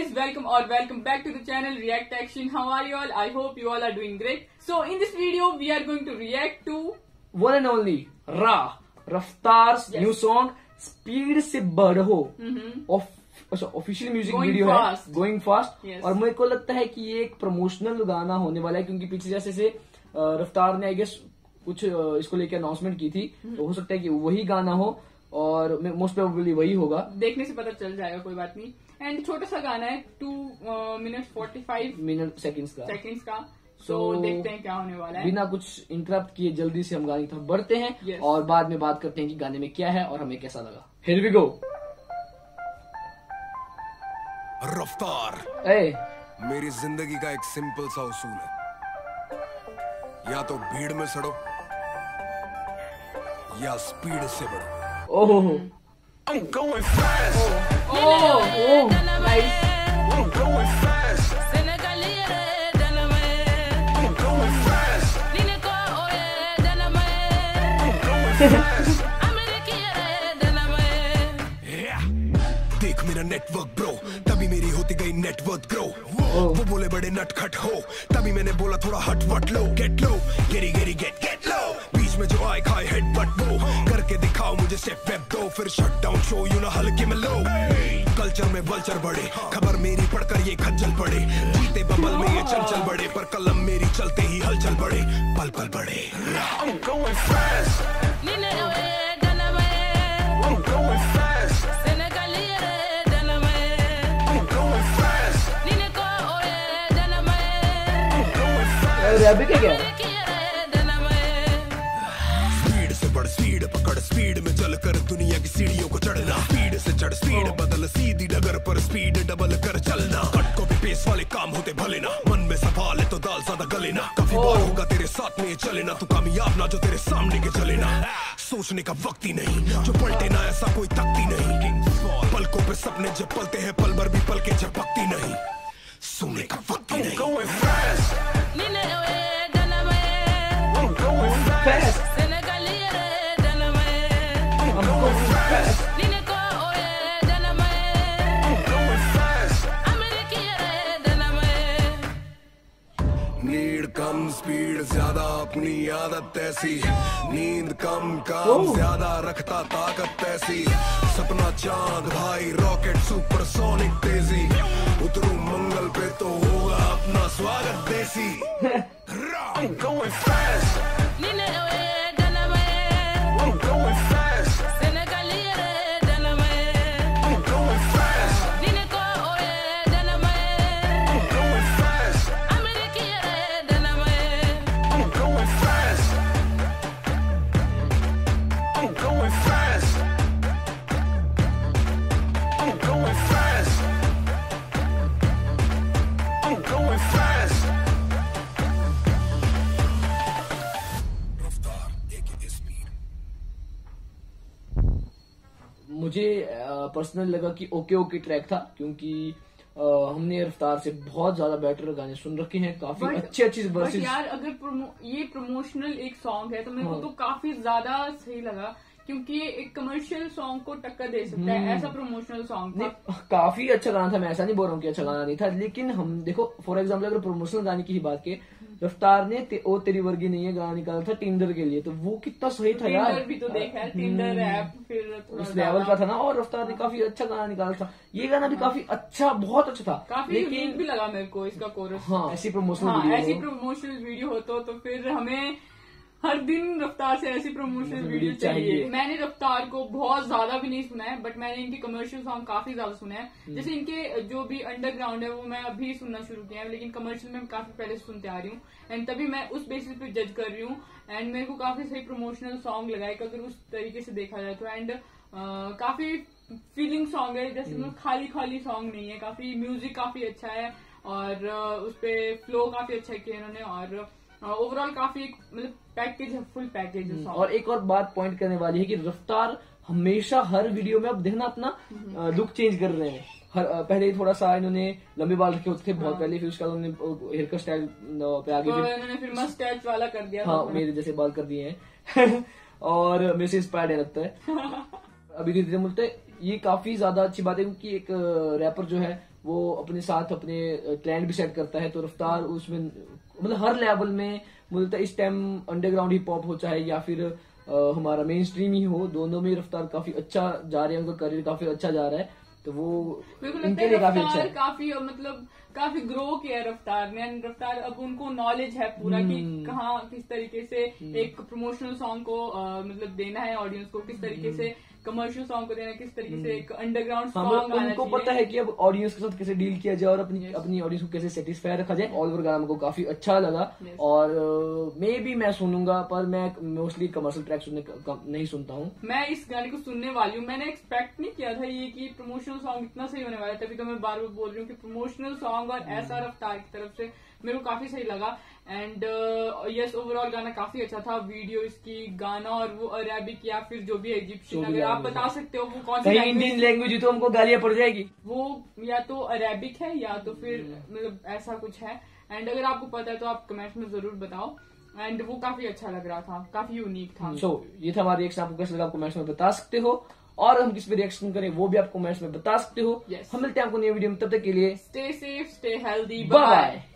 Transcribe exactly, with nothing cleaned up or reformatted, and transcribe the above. guys, welcome or welcome back to the channel React Action. How are you all? I hope you all are doing great. So in this video we are going to react to one and only Ra Rufftar's yes. new song Speed से बढ़ो of official music video है going fast. और मुझे को लगता है कि ये एक प्रमोशनल गाना होने वाला है क्योंकि पीछे जैसे से रफ्तार ने आई गेस कुछ इसको लेकर अनाउंसमेंट की थी, तो हो सकता है कि वही गाना हो और मोस्ट प्रोबेबली वही होगा. देखने से पता चल जाएगा, कोई बात नहीं. एंड छोटा सा गाना है, two minute forty five minute seconds का सेकेंड्स का So, so, देखते हैं क्या होने वाला है. बिना कुछ इंटरप्ट किए जल्दी से हम गाने की तरफ बढ़ते हैं yes. और बाद में बात करते हैं कि गाने में क्या है और हमें कैसा लगा. Here we go. रफ्तार, मेरी जिंदगी का एक सिंपल सा उसूल है, या तो भीड़ में सड़ो या स्पीड से बढ़ो. ओह I'm going fast. Oh, oh, nice. I'm going fast. देख मेरा नेटवर्क ब्रो, तभी मेरी होती गई नेटवर्क ग्रो. वो बोले बड़े नटखट हो, तभी मैंने बोला थोड़ा हटवट लो. गेट लो गेरी गेरी गेट गेट लो. बीच में जो आए खाए हेडबट वो करके दिखाओ मुझे स्टेप वेप दो, फिर शट डाउन शो यू ना हल्के में लो. कल्चर में बल्चर बड़े, खबर मेरी पढ़कर ये खज्जल पड़े. जीते बबल में ये चंचल बड़े, पर कलम मेरी चलते ही हलचल बड़े. पल पल बड़े I'm going fast. अभी क्या क्या स्पीड से बढ़, स्पीड पकड़, स्पीड में चल कर दुनिया की सीढ़ियों को चढ़ना. स्पीड से चढ़, स्पीड बदल, सीधी डगर पर स्पीड डबल कर चलना. कट कॉपी पेस्ट वाले काम होते भले ना, मन में सवाल है तो दाल ज्यादा गले ना. काफी बार होगा तेरे साथ में चले ना, तू कामयाब ना जो तेरे सामने के चले ना. सोचने का वक्त ही नहीं, जो पलटे ना ऐसा कोई तकती नहीं. पलकों पे सपने जब पलते हैं, पल भर भी पलके झपकती नहीं. सोने का वक्त ही नहीं. नीड कम स्पीड ज्यादा, अपनी आदत ऐसी. नींद कम काम ज्यादा, रखता ताकत ऐसी. सपना चांद भाई, रॉकेट सुपरसोनिक तेजी. उतरू मंगल पे तो होगा अपना स्वागत देसी. I'm going fast. मुझे पर्सनल लगा कि ओके ओके ट्रैक था, क्योंकि आ, हमने रफ्तार से बहुत ज्यादा बेटर गाने सुन रखे हैं. काफी but, अच्छे अच्छे वर्सेस यार. अगर प्रमो, ये प्रमोशनल एक सॉन्ग है तो मेरे को हाँ. तो काफी ज्यादा सही लगा, क्योंकि एक कमर्शियल सॉन्ग को टक्कर दे सकता है. ऐसा प्रमोशनल सॉन्ग था, काफी अच्छा गाना था. मैं ऐसा नहीं बोल रहा हूँ कि अच्छा गाना नहीं था, लेकिन हम देखो फॉर एग्जाम्पल अगर प्रमोशनल गाने की ही बात की, रफ्तार ने ते, ओ तेरी वर्गी नहीं है गाना निकाला था टिंडर के लिए, तो वो कितना सही था यार. टिंडर भी तो देखा है, टिंडर ऐप फिर उस लेवल का था ना. और रफ्तार ने काफी अच्छा गाना निकाला था, ये गाना भी काफी अच्छा, बहुत अच्छा था. काफी यूनिक भी लगा मेरे को इसका कोरस. हाँ, ऐसी प्रमोशनल ऐसी प्रमोशनल वीडियो हो तो फिर हमें हर दिन रफ्तार से ऐसी प्रमोशनल वीडियो चाहिए. मैंने रफ्तार को बहुत ज्यादा भी नहीं सुना है, बट मैंने इनके कमर्शियल सॉन्ग काफी ज्यादा सुने हैं. जैसे इनके जो भी अंडरग्राउंड है वो मैं अभी सुनना शुरू किया है, लेकिन कमर्शियल में काफी पहले सुनते आ रही हूँ. एंड तभी मैं उस बेसिस पे जज कर रही हूँ. एंड मेरे को काफी सही प्रमोशनल सॉन्ग लगाए अगर उस तरीके से देखा जाए तो. एंड काफी फीलिंग सॉन्ग है, जैसे खाली खाली सॉन्ग नहीं है. काफी म्यूजिक काफी अच्छा है और उसपे फ्लो काफी अच्छा किया इन्होंने. और ओवरऑल काफी मतलब पैकेज है, फुल पैकेज है. और एक और बात पॉइंट करने वाली है कि रफ्तार हमेशा हर वीडियो में अब देखना अपना लुक चेंज कर रहे हैं. हर पहले थोड़ा सा इन्होंने लंबे बाल रखे होते थे बहुत हाँ. पहले, फिर उसका उन्होंने हेयर कट स्टाइल पे आगे इन्होंने फिर मस्टैच वाला कर दिया. हाँ, मेरे जैसे बाल कर दिए हैं और मेरे से इंस्पायर्ड है लगता है. अभी धीरे धीरे बोलते ये काफी ज्यादा अच्छी बात है, क्योंकि एक रैपर जो है वो अपने साथ अपने ट्रेंड भी सेट करता है। तो रफ्तार उसमें मतलब हर लेवल में मुझे लगता है इस टाइम अंडरग्राउंड हिप हॉप हो चाहे या फिर आ, हमारा मेन स्ट्रीम ही हो, दोनों में रफ्तार काफी अच्छा जा रहा है, उनका करियर काफी अच्छा जा रहा है। तो वो इनके लिए काफी अच्छा है, काफी मतलब काफी ग्रो किया रफ्तार ने। एंड रफ्तार अब उनको नॉलेज है पूरा कि कहाँ किस तरीके से एक प्रमोशनल सॉन्ग को आ, मतलब देना है ऑडियंस को, किस तरीके से कमर्शियल सॉन्ग को देना है, किस तरीके से एक अंडरग्राउंड सॉन्ग उनको पता है कि अब ऑडियंस के साथ कैसे डील किया जाए और अपनी अपनी ऑडियंस को कैसे सेटिस्फाई रखा जाए। ऑल ओवर गाना को काफी अच्छा लगा और मे भी मैं सुनूंगा, पर मैं मोस्टली कमर्शियल ट्रैक सुनने नहीं सुनता हूँ। मैं इस गाने को सुनने वाली हूँ, मैंने एक्सपेक्ट नहीं किया था ये कि प्रमोशनल सॉन्ग इतना सही होने वाला है, तभी तो मैं बार बार बोल रही हूँ कि प्रमोशनल सॉन्ग और ऐसा रफ्तार की तरफ से मेरे को काफी सही लगा। एंड यस ओवरऑल गाना काफी अच्छा था, वीडियो इसकी गाना और वो अरेबिक या फिर जो भी इजिप्शियन, अगर आप बता सकते हो वो कौन सी इंडियन लैंग्वेज तो हमको गालियां पड़ जाएगी, वो या तो अरेबिक है या तो फिर मतलब ऐसा कुछ है। एंड अगर आपको पता है तो आप कमेंट्स में जरूर बताओ। एंड वो काफी अच्छा लग रहा था, काफी यूनिक था। सो so, ये था हमारा रिएक्शन, आपको कैसे लगा आप कमेंट्स में बता सकते हो और हम किस पे रिएक्शन करें वो भी आप कमेंट्स में बता सकते हो। yes. हम मिलते हैं आपको नई वीडियो में, तब तक के लिए stay safe, stay healthy, bye.